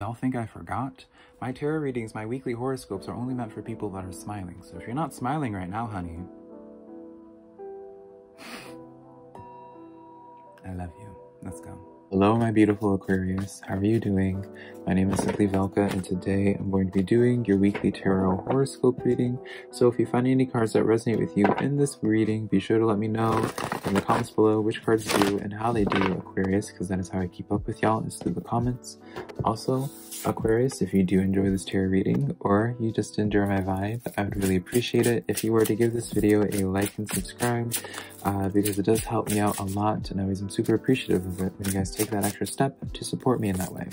Y'all think I forgot? My tarot readings, my weekly horoscopes are only meant for people that are smiling. So if you're not smiling right now, honey, I love you. Let's go. Hello, my beautiful Aquarius. How are you doing? My name is Simply Velka, and today I'm going to be doing your weekly tarot horoscope reading. So if you find any cards that resonate with you in this reading, be sure to let me know in the comments below which cards do and how they do, Aquarius, because that is how I keep up with y'all, is through the comments. Also, Aquarius, if you do enjoy this tarot reading or you just enjoy my vibe, I would really appreciate it if you were to give this video a like and subscribe, because it does help me out a lot, and I always am super appreciative of it when you guys take that extra step to support me in that way.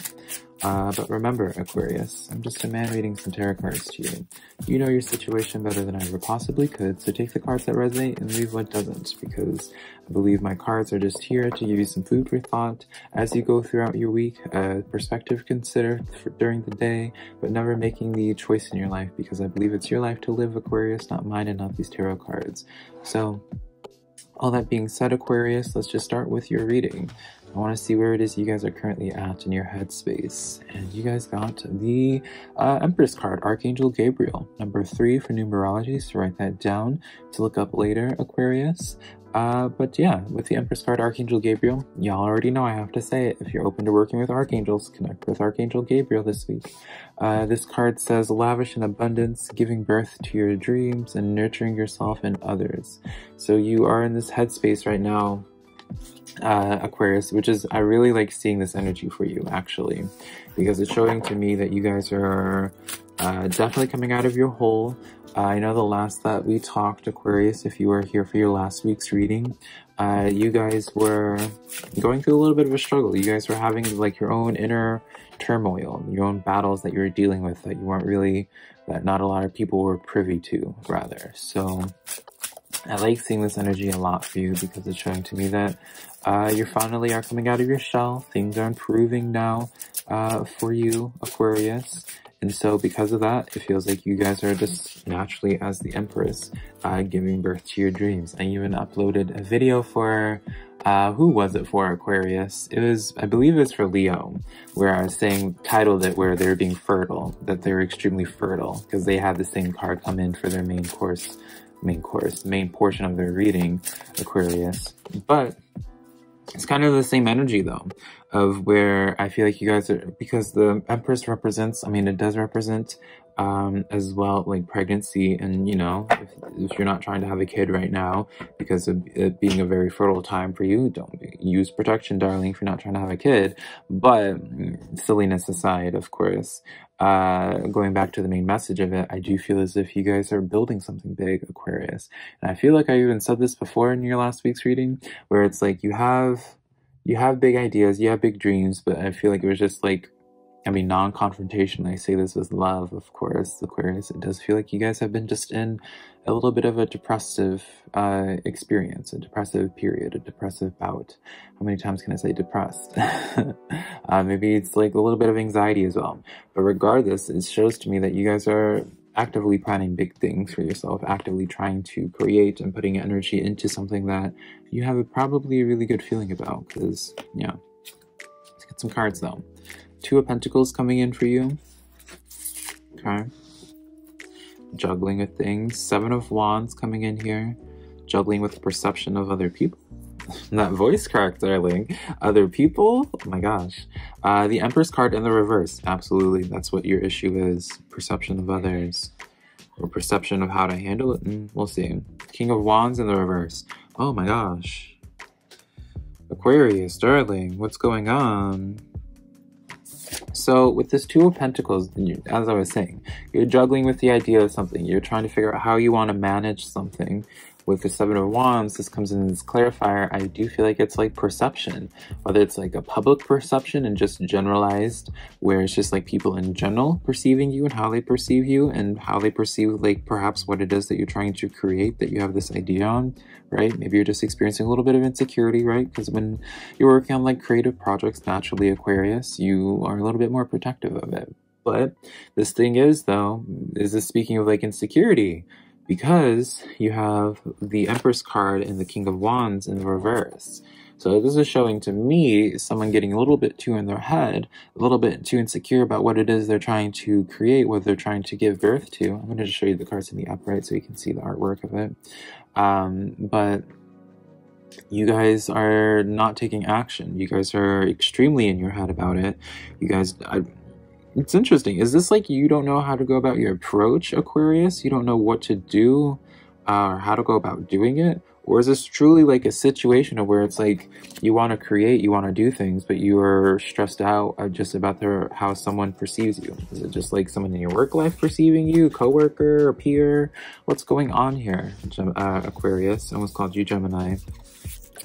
But remember, Aquarius, I'm just a man reading some tarot cards to you. You know your situation better than I ever possibly could, so take the cards that resonate and leave what doesn't, because I believe my cards are just here to give you some food for thought as you go throughout your week, perspective considered during the day, but never making the choice in your life, because I believe it's your life to live, Aquarius, not mine and not these tarot cards. So, all that being said, Aquarius, let's just start with your reading. I want to see where it is you guys are currently at in your headspace. And you guys got the Empress card, Archangel Gabriel, number 3 for numerology, so write that down to look up later, Aquarius. But yeah, with the Empress card, Archangel Gabriel, y'all already know I have to say it. If you're open to working with archangels, connect with Archangel Gabriel this week. This card says, lavish in abundance, giving birth to your dreams and nurturing yourself and others. So you are in this headspace right now, Aquarius, which is, I really like seeing this energy for you, actually, because it's showing to me that you guys are definitely coming out of your hole. I know the last that we talked, Aquarius, if you were here for your last week's reading, you guys were going through a little bit of a struggle. You guys were having like your own inner turmoil, your own battles that you were dealing with that you weren't really, that not a lot of people were privy to, rather. So I like seeing this energy a lot for you, because it's showing to me that you finally are coming out of your shell. Things are improving now for you, Aquarius. And so because of that, it feels like you guys are just naturally, as the Empress, giving birth to your dreams. I even uploaded a video for, who was it for, Aquarius? It was, I believe it was for Leo, where I was saying, titled it where they were being fertile, that they were extremely fertile, because they had the same card come in for their main portion of their reading, Aquarius. But it's kind of the same energy, though, of where I feel like you guys are, because the Empress represents, I mean, it does represent as well, like pregnancy, and you know, if you're not trying to have a kid right now because of it being a very fertile time for you, don't use protection, darling, if you're not trying to have a kid. But silliness aside, of course, going back to the main message of it, I do feel as if you guys are building something big, Aquarius. And I feel like I even said this before in your last week's reading, where it's like you have big ideas, you have big dreams, but I feel like it was just like, I mean, non-confrontation. I say this with love, of course, Aquarius. It does feel like you guys have been just in a little bit of a depressive experience, a depressive period, a depressive bout. How many times can I say depressed? Maybe it's like a little bit of anxiety as well. But regardless, it shows to me that you guys are actively planning big things for yourself, actively trying to create and putting energy into something that you have probably a really good feeling about, because, yeah. Let's get some cards, though. Two of Pentacles coming in for you. Okay. Juggling with things. Seven of Wands coming in here. Juggling with the perception of other people. That voice cracked, darling. Other people? Oh my gosh. The Empress card in the reverse. Absolutely. That's what your issue is. Perception of others. Or perception of how to handle it. We'll see. King of Wands in the reverse. Oh my gosh. Aquarius, darling. What's going on? So with this Two of Pentacles, as I was saying, you're juggling with the idea of something. You're trying to figure out how you want to manage something. With the Seven of Wands, this comes in as clarifier. I do feel like it's like perception, whether it's like a public perception and just generalized, where it's just like people in general perceiving you and how they perceive you and how they perceive like perhaps what it is that you're trying to create, that you have this idea on, right? Maybe you're just experiencing a little bit of insecurity, right? Because when you're working on like creative projects, naturally, Aquarius, you are a little bit more protective of it. But this thing is, though, is this speaking of like insecurity, because you have the Empress card and the King of Wands in the reverse. So this is showing to me someone getting a little bit too in their head, a little bit too insecure about what it is they're trying to create, what they're trying to give birth to. I'm going to just show you the cards in the upright so you can see the artwork of it. But you guys are not taking action. You guys are extremely in your head about it. You guys... It's interesting. Is this like you don't know how to go about your approach, Aquarius? You don't know what to do or how to go about doing it? Or is this truly like a situation where it's like you want to create, you want to do things, but you are stressed out just about how someone perceives you? Is it just like someone in your work life perceiving you, coworker, a peer? What's going on here, Aquarius? I almost called you Gemini.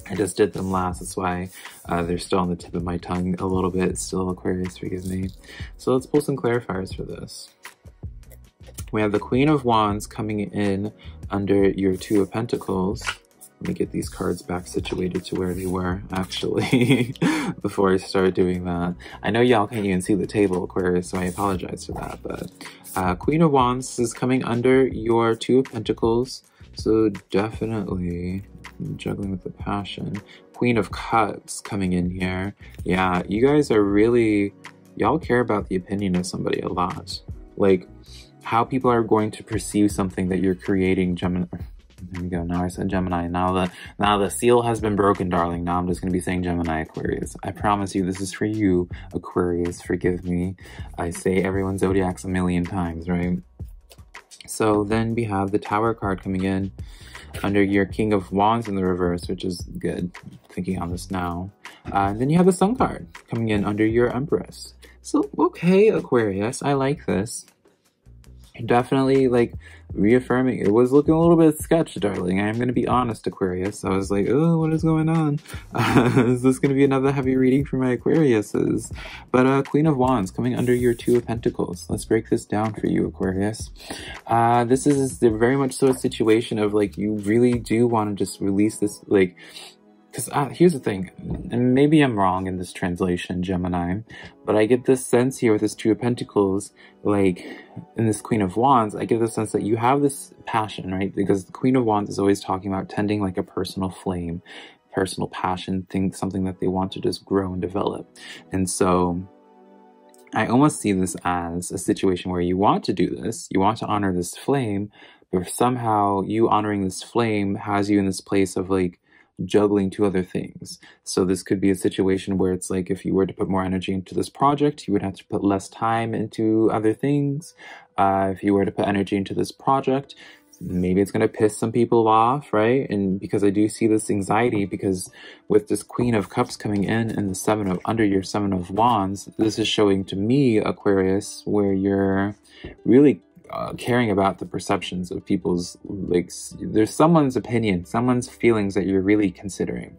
I just did them last, that's why they're still on the tip of my tongue a little bit. Still, Aquarius, forgive me. So let's pull some clarifiers for this. We have the Queen of Wands coming in under your Two of Pentacles. Let me get these cards back situated to where they were, actually, before I start doing that. I know y'all can't even see the table, Aquarius, so I apologize for that, but Queen of Wands is coming under your Two of Pentacles. So definitely juggling with the passion. Queen of Cups coming in here. Yeah, you guys are really, y'all care about the opinion of somebody a lot. Like how people are going to perceive something that you're creating, Gemini. There we go, now I said Gemini. Now the seal has been broken, darling. Now I'm just gonna be saying Gemini, Aquarius. I promise you, this is for you, Aquarius, forgive me. I say everyone's zodiacs a million times, right? So then we have the Tower card coming in under your King of Wands in the reverse, which is good, thinking on this now. And then you have the Sun card coming in under your Empress. So, okay, Aquarius, I like this. Definitely, like, reaffirming. It was looking a little bit sketchy, darling. I am going to be honest, Aquarius. I was like, oh, what is going on? Is this going to be another heavy reading for my Aquariuses? But Queen of Wands coming under your Two of Pentacles. Let's break this down for you, Aquarius. This is very much so a situation of, like, you really do want to just release this, like... Because here's the thing, and maybe I'm wrong in this translation, Gemini, but I get this sense here with this Two of Pentacles, like, in this Queen of Wands, I get the sense that you have this passion, right? Because the Queen of Wands is always talking about tending like a personal flame, personal passion, something that they want to just grow and develop. And so... I almost see this as a situation where you want to do this, you want to honor this flame, but somehow you honoring this flame has you in this place of, like, juggling two other things. So this could be a situation where it's like if you were to put more energy into this project, you would have to put less time into other things. If you were to put energy into this project, maybe it's going to piss some people off, right? And because I do see this anxiety, because with this Queen of Cups coming in and the Seven of Wands, this is showing to me, Aquarius, where you're really caring about the perceptions of people's, like, there's someone's opinion, someone's feelings that you're really considering.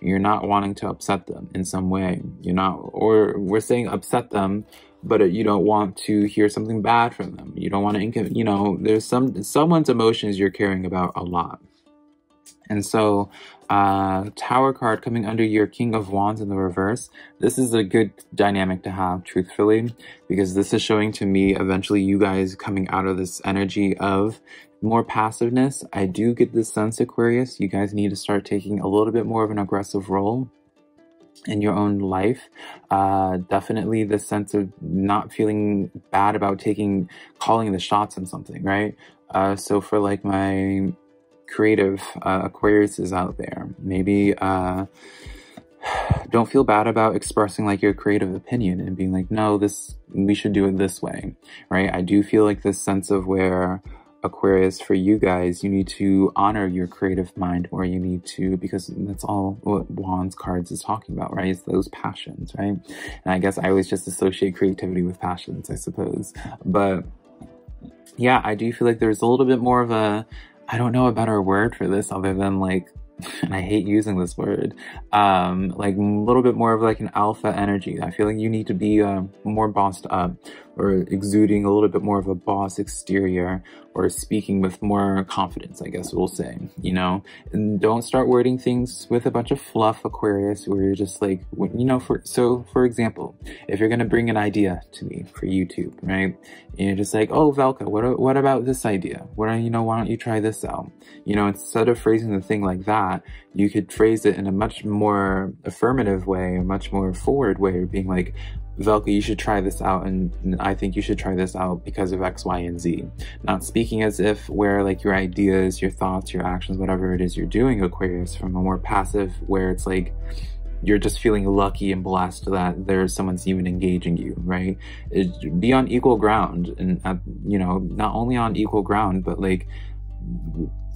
You're not wanting to upset them in some way. You're not, or we're saying upset them, but you don't want to hear something bad from them. You don't want to, you know, there's someone's emotions you're caring about a lot. And so, Tower card coming under your King of Wands in the reverse. This is a good dynamic to have, truthfully, because this is showing to me eventually you guys coming out of this energy of more passiveness. I do get this sense, Aquarius, you guys need to start taking a little bit more of an aggressive role in your own life. Definitely the sense of not feeling bad about calling the shots on something, right? So for, like, my creative Aquariuses out there, maybe don't feel bad about expressing, like, your creative opinion and being like, no, we should do it this way, right? I do feel like this sense of where, Aquarius, for you guys, you need to honor your creative mind, or you need to, because that's all what Wands cards is talking about, right? It's those passions, right? And I guess I always just associate creativity with passions, I suppose. But yeah, I do feel like there's a little bit more of a, I don't know a better word for this other than, like, and I hate using this word, like a little bit more of, like, an alpha energy. I feel like you need to be more bossed up, or exuding a little bit more of a boss exterior, or speaking with more confidence, I guess we'll say, you know? And don't start wording things with a bunch of fluff, Aquarius, where you're just like, you know, for example, if you're gonna bring an idea to me for YouTube, right? And you're just like, oh, Velka, what about this idea? Why don't you try this out? You know, instead of phrasing the thing like that, you could phrase it in a much more affirmative way, a much more forward way of being like, Velka, you should try this out, and I think you should try this out because of X, Y, and Z. Not speaking as if where like your ideas, your thoughts, your actions, whatever it is you're doing, Aquarius, from a more passive where it's like you're just feeling lucky and blessed that there's someone's even engaging you, right? Be on equal ground, and you know, not only on equal ground, but like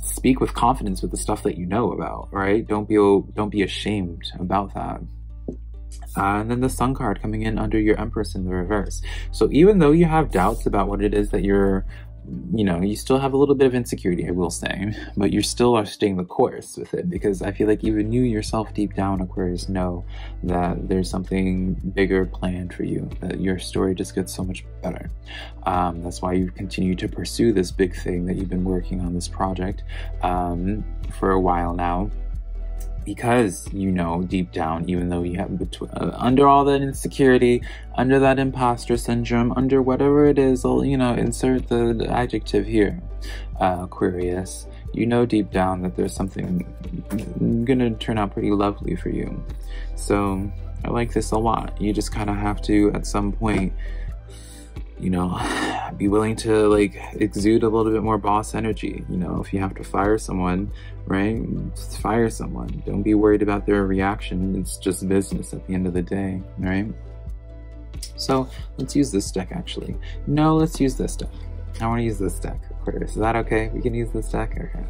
speak with confidence with the stuff that you know about, right? Don't be ashamed about that. And then the Sun card coming in under your Empress in the reverse. So even though you have doubts about what it is that you're, you know, you still have a little bit of insecurity, I will say, but you still are staying the course with it, because I feel like even you yourself deep down, Aquarius, know that there's something bigger planned for you, that your story just gets so much better. That's why you continue to pursue this big thing that you've been working on, this project, for a while now. Because you know deep down, even though you have under all that insecurity, under that imposter syndrome, under whatever it is, you know, insert the adjective here, Aquarius, you know deep down that there's something gonna turn out pretty lovely for you. So I like this a lot. You just kind of have to, at some point, you know, be willing to like exude a little bit more boss energy. You know, if you have to fire someone, right, just fire someone. Don't be worried about their reaction. It's just business at the end of the day, right? So let's use this deck, actually. No, let's use this deck. I want to use this deck, Aquarius. Is that okay? We can use this deck? Okay.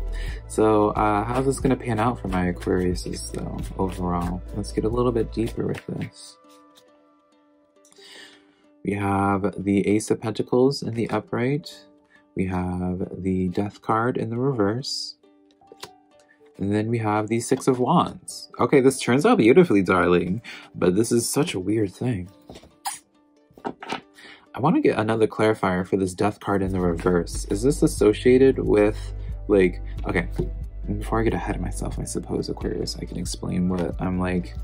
So how's this going to pan out for my Aquariuses, though, overall? Let's get a little bit deeper with this. We have the Ace of Pentacles in the upright. We have the Death card in the reverse. And then we have the Six of Wands. Okay, this turns out beautifully, darling, but this is such a weird thing. I want to get another clarifier for this Death card in the reverse. Is this associated with, like, okay, before I get ahead of myself, I suppose, Aquarius, I can explain what I'm like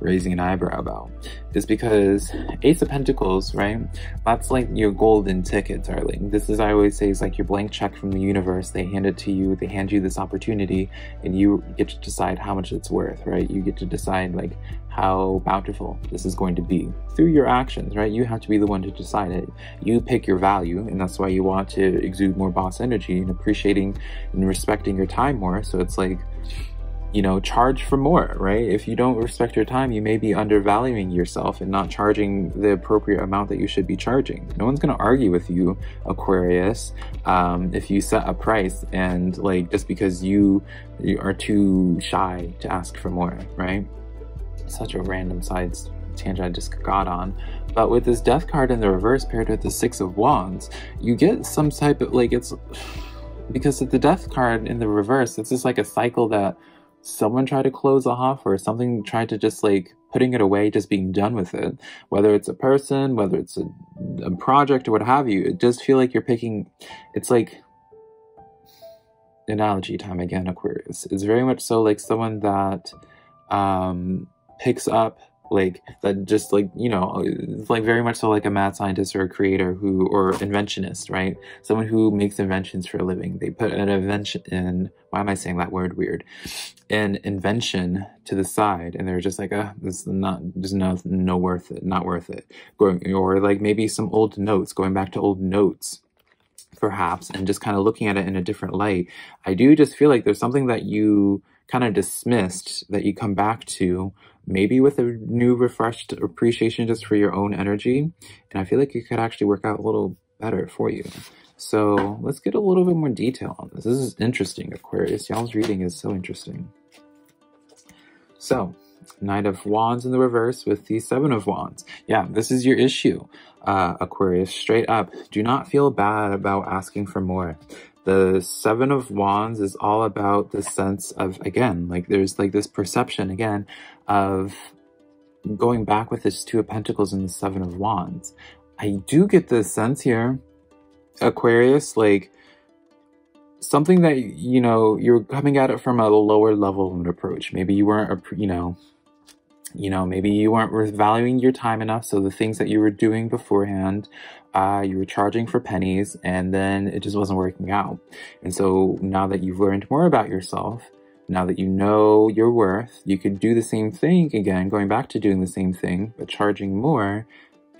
raising an eyebrow about, is because Ace of Pentacles, right, that's like your golden ticket, darling. This is, I always say, is like your blank check from the universe. They hand it to you, they hand you this opportunity, and you get to decide how much it's worth, right? You get to decide like how bountiful this is going to be through your actions, right? You have to be the one to decide it. You pick your value, and that's why you want to exude more boss energy and appreciating and respecting your time more. So it's like, you know, charge for more, right? If you don't respect your time, you may be undervaluing yourself and not charging the appropriate amount that you should be charging. No one's gonna argue with you, Aquarius, if you set a price and like just because you are too shy to ask for more, right? Such a random side tangent I just got on. But with this Death card in the reverse paired with the Six of Wands, you get some type of like, it's because of the Death card in the reverse, it's just like a cycle that someone tried to close off, or something tried to just like putting it away, just being done with it, whether it's a person, whether it's a project or what have you. It does feel like you're picking, it's like analogy time again, Aquarius. It's very much so like someone that picks up like that, just like, you know, like very much so like a mad scientist or a creator who, or inventionist, right? Someone who makes inventions for a living. They put an invention in, why am I saying that word weird? An invention to the side, and they're just like, this is not, there's no worth it, not worth it. Or like maybe some old notes, going back to old notes, perhaps, and just kind of looking at it in a different light. I do just feel like there's something that you kind of dismissed that you come back to, maybe with a new refreshed appreciation just for your own energy. And I feel like it could actually work out a little better for you. So let's get a little bit more detail on this. This is interesting, Aquarius. Y'all's reading is so interesting. So Knight of Wands in the reverse with the Seven of Wands. Yeah, this is your issue, Aquarius, straight up. Do not feel bad about asking for more. The Seven of Wands is all about the sense of, again, like there's like this perception again of going back with this Two of Pentacles and the Seven of Wands. I do get this sense here, Aquarius, like something that, you know, you're coming at it from a lower level of an approach. Maybe you weren't, you know, maybe you weren't valuing your time enough. So the things that you were doing beforehand, you were charging for pennies, and then it just wasn't working out. And so now that you've learned more about yourself, now that you know your worth, you could do the same thing again, going back to doing the same thing, but charging more.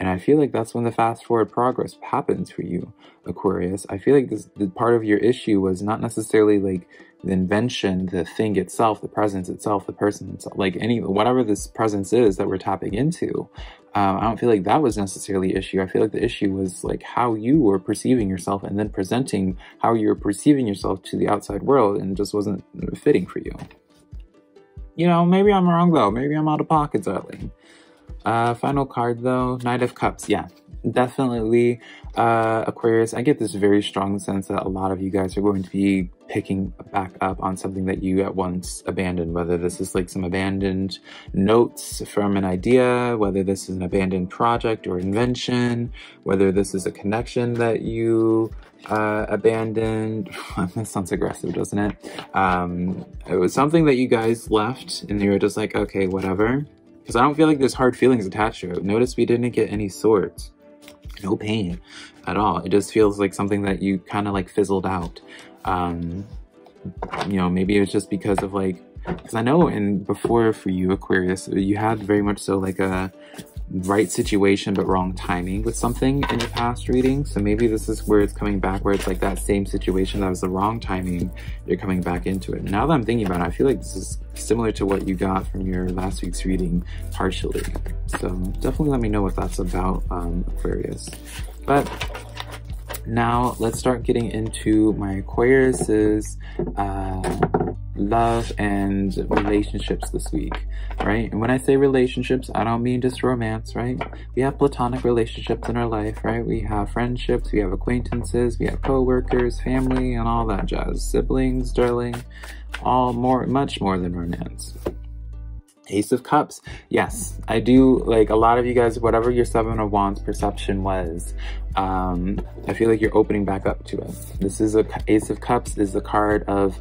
And I feel like that's when the fast forward progress happens for you, Aquarius. I feel like the part of your issue was not necessarily like the invention, the thing itself, the presence itself, the person itself, like any, whatever this presence is that we're tapping into. I don't feel like that was necessarily the issue. I feel like the issue was like how you were perceiving yourself and then presenting how you were perceiving yourself to the outside world, and it just wasn't fitting for you. You know, maybe I'm wrong though. Maybe I'm out of pocket, darling. Final card though, Knight of Cups. Yeah, definitely, Aquarius, I get this very strong sense that a lot of you guys are going to be picking back up on something that you at once abandoned, whether this is like some abandoned notes from an idea, whether this is an abandoned project or invention, whether this is a connection that you abandoned. That sounds aggressive, doesn't it? It was something that you guys left and you were just like, okay, whatever. Because I don't feel like there's hard feelings attached to it. Notice we didn't get any swords. No pain at all. It just feels like something that you kind of like fizzled out. You know, maybe it was just because of like... Because I know in before for you, Aquarius, you had very much so like a right situation but wrong timing with something in your past reading. So maybe this is where it's coming back, where it's like that same situation that was the wrong timing, you're coming back into it. Now that I'm thinking about it, I feel like this is similar to what you got from your last week's reading partially. So definitely let me know what that's about, Aquarius. But now let's start getting into my Aquarius's love and relationships this week, right? And when I say relationships, I don't mean just romance, right? We have platonic relationships in our life, right? We have friendships, we have acquaintances, we have co-workers, family, and all that jazz. Siblings, darling, all more, much more than romance. Ace of Cups. Yes, I do, like a lot of you guys, whatever your Seven of Wands perception was, I feel like you're opening back up to it. This is a Ace of Cups is the card of,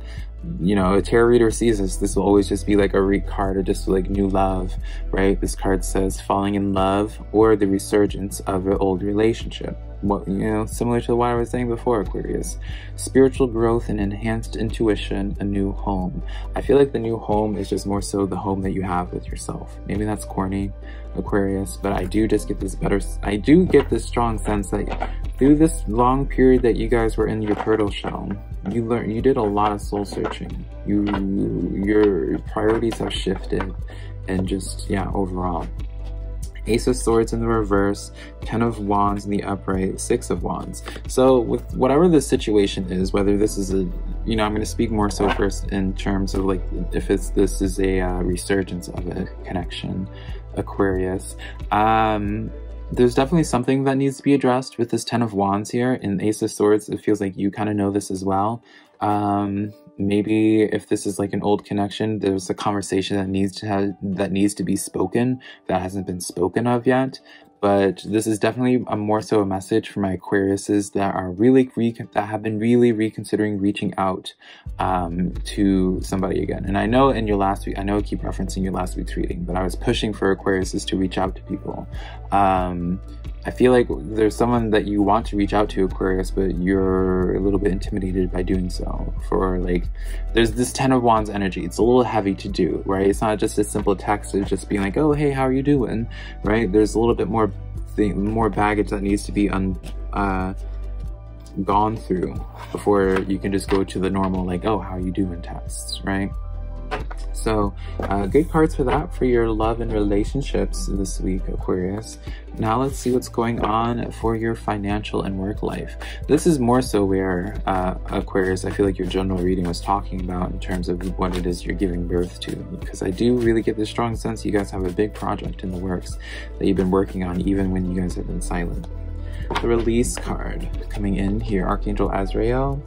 you know, a tarot reader sees this, this will always just be like a read card or just like new love, right? This card says falling in love or the resurgence of an old relationship. What, you know, similar to what I was saying before, Aquarius. Spiritual growth and enhanced intuition, a new home. I feel like the new home is just more so the home that you have with yourself. Maybe that's corny, Aquarius, but I do just get this I do get this strong sense that through this long period that you guys were in your turtle shell, you learned, you did a lot of soul searching. Your priorities have shifted, and just, yeah, overall. Ace of Swords in the reverse, Ten of Wands in the upright, Six of Wands. So with whatever the situation is, whether this is a, you know, I'm going to speak more so first in terms of like if it's, this is a resurgence of a connection, Aquarius. There's definitely something that needs to be addressed with this Ten of Wands here and Ace of Swords. It feels like you kind of know this as well. Maybe if this is like an old connection, there's a conversation that needs to be spoken that hasn't been spoken of yet. But this is definitely a more so a message for my Aquariuses that are really have been really reconsidering reaching out to somebody again. And I know in your last week, I know I keep referencing your last week's reading, but I was pushing for Aquariuses to reach out to people. I feel like there's someone that you want to reach out to, Aquarius, but you're a little bit intimidated by doing so. For like, there's this Ten of Wands energy. It's a little heavy to do, right? It's not just a simple text of just being like, oh, hey, how are you doing, right? There's a little bit more baggage that needs to be gone through before you can just go to the normal, like, oh, how are you doing texts, right? So good cards for that, for your love and relationships this week, Aquarius. Now let's see what's going on for your financial and work life. This is more so where, Aquarius, I feel like your general reading was talking about in terms of what it is you're giving birth to. Because I do really get this strong sense you guys have a big project in the works that you've been working on even when you guys have been silent. The release card coming in here, Archangel Azrael.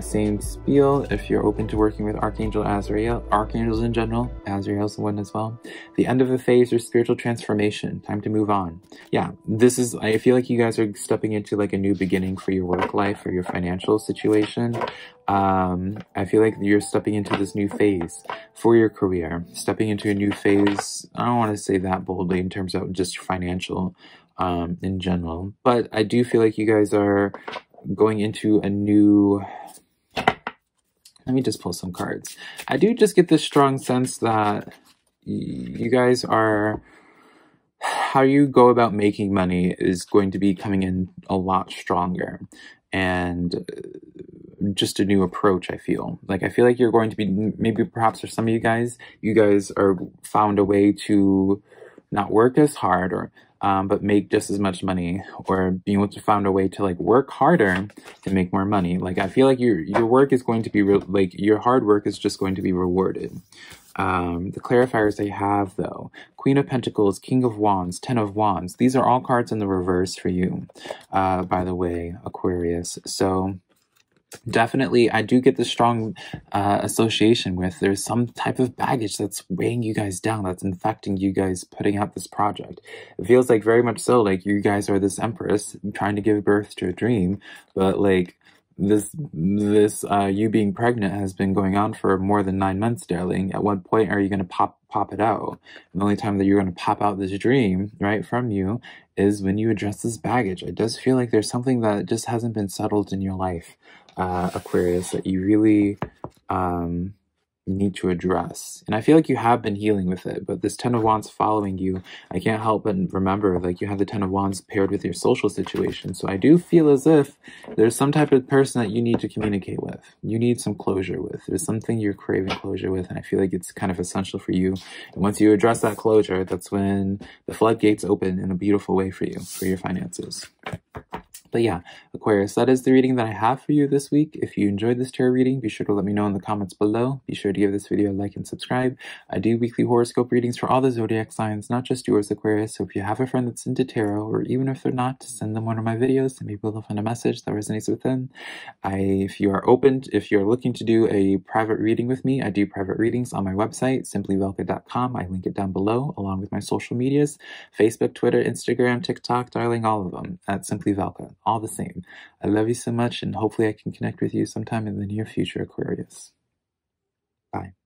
Same spiel if you're open to working with Archangel Azrael, Archangels in general, Azrael's one as well. The end of the phase or spiritual transformation, time to move on. Yeah, this is, I feel like you guys are stepping into like a new beginning for your work life or your financial situation. I feel like you're stepping into this new phase for your career, stepping into a new phase. I don't want to say that boldly in terms of just financial in general, but I do feel like you guys are going into a new, let me just pull some cards. I do just get this strong sense that you guys are, how you go about making money is going to be coming in a lot stronger and just a new approach. I feel like, you're going to be, maybe perhaps for some of you guys are found a way to not work as hard or but make just as much money, or being able to find a way to like work harder to make more money. Like I feel like your work is going to be like your hard work is just going to be rewarded. The clarifiers they have though, Queen of Pentacles, King of Wands, Ten of Wands. These are all cards in the reverse for you, by the way, Aquarius. So definitely, I do get this strong association with there's some type of baggage that's weighing you guys down, that's infecting you guys putting out this project. It feels like very much so, like you guys are this empress trying to give birth to a dream, but like this you being pregnant has been going on for more than 9 months, darling. At what point are you going to pop it out? And the only time that you're going to pop out this dream right from you is when you address this baggage. It does feel like there's something that just hasn't been settled in your life, Aquarius, that you really need to address. And I feel like you have been healing with it, but this Ten of Wands following you, I can't help but remember, like, you have the Ten of Wands paired with your social situation. So I do feel as if there's some type of person that you need to communicate with. You need some closure with. There's something you're craving closure with, and I feel like it's kind of essential for you. And once you address that closure, that's when the floodgates open in a beautiful way for you, for your finances. But yeah, Aquarius, that is the reading that I have for you this week. If you enjoyed this tarot reading, be sure to let me know in the comments below. Be sure to give this video a like and subscribe. I do weekly horoscope readings for all the zodiac signs, not just yours, Aquarius. So if you have a friend that's into tarot, or even if they're not, send them one of my videos and maybe they'll find a message that resonates with them. If you are open, if you're looking to do a private reading with me, I do private readings on my website, simplyvelka.com. I link it down below, along with my social medias, Facebook, Twitter, Instagram, TikTok, darling, all of them at simplyvelka. All the same. I love you so much, and hopefully I can connect with you sometime in the near future, Aquarius. Bye.